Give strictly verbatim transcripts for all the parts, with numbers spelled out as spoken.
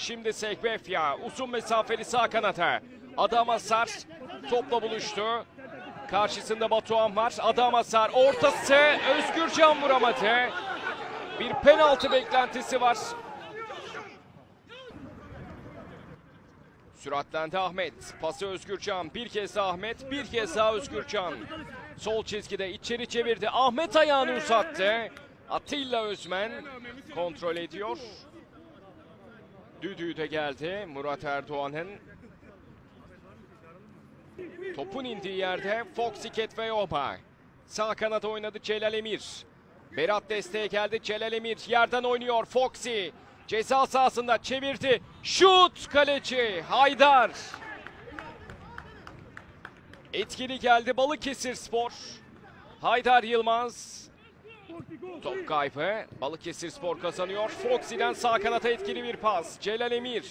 Şimdi Segbefia uzun mesafeli sağ kanata. Adama Sarr topla buluştu. Karşısında Batuhan var. Adama Sarr ortası. Özgürcan vuramadı. Bir penaltı beklentisi var. Süratlendi Ahmet. Pası Özgürcan. Bir kez daha Ahmet. Bir kez daha Özgürcan. Sol çizgide içeri çevirdi. Ahmet ayağını uzattı. Atilla Özmen kontrol ediyor. Düdüğü de geldi. Murat Erdoğan'ın topun indiği yerde Foxy Kethevoama. Sağ kanada oynadı Celal Emir. Berat desteğe geldi. Celal Emir yerden oynuyor. Foxy ceza sahasında çevirdi. Şut, kaleci Haydar. Etkili geldi Balıkesirspor. Haydar Yılmaz. Top kaybı. Balıkesirspor kazanıyor. Foxy'den sağ kanata etkili bir pas. Celal Emir.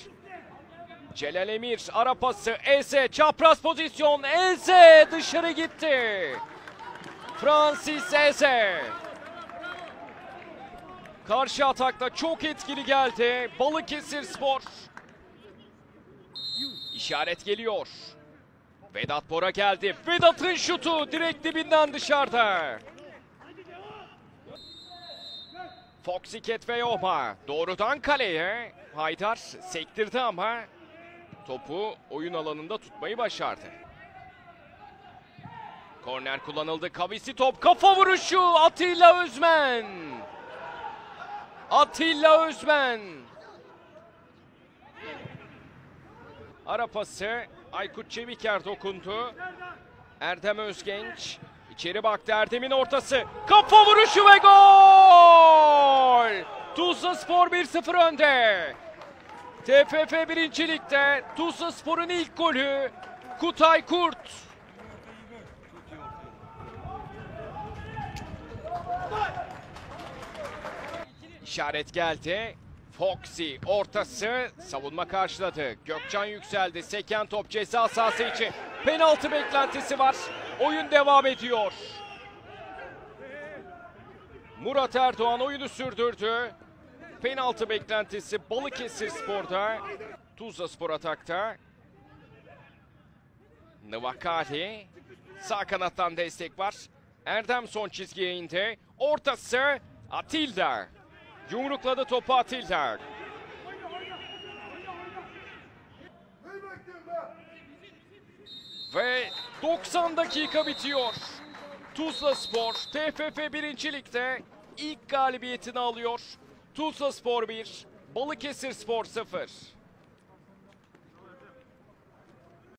Celal Emir ara pası. Eze çapraz pozisyon. Eze dışarı gitti. Francis Eze. Karşı atakta çok etkili geldi Balıkesirspor. İşaret geliyor. Vedat Bora geldi. Vedat'ın şutu direkt dibinden dışarıda. Foxy Kethevoama doğrudan kaleye. Haydar sektirdi ama topu oyun alanında tutmayı başardı. Korner kullanıldı. Kavisi top, kafa vuruşu. Atilla Özmen. Atilla Özmen. Ara pası Aykut Çeviker dokundu. Erdem Özgenç. İçeri baktı, Erdem'in ortası. Kafa vuruşu ve gol! Tuzlaspor bir sıfır önde. T F F birinci Lig'de Tuzlaspor'un ilk golü Kutay Kurt. İşaret geldi. Foxy ortası, savunma karşıladı. Gökçen yükseldi. Seken top ceza sahası için. Penaltı beklentisi var. Oyun devam ediyor. Murat Erdoğan oyunu sürdürdü. Penaltı beklentisi Balıkesirspor'da. Tuzlaspor atakta. Nwakali. Sağ kanattan destek var. Erdem son çizgiye indi. Ortası Atilla. Yumrukladı topu Atilla. Ve doksan dakika bitiyor. Tuzlaspor T F F birinci Lig'de ilk galibiyetini alıyor. Tuzlaspor bir, Balıkesirspor sıfır.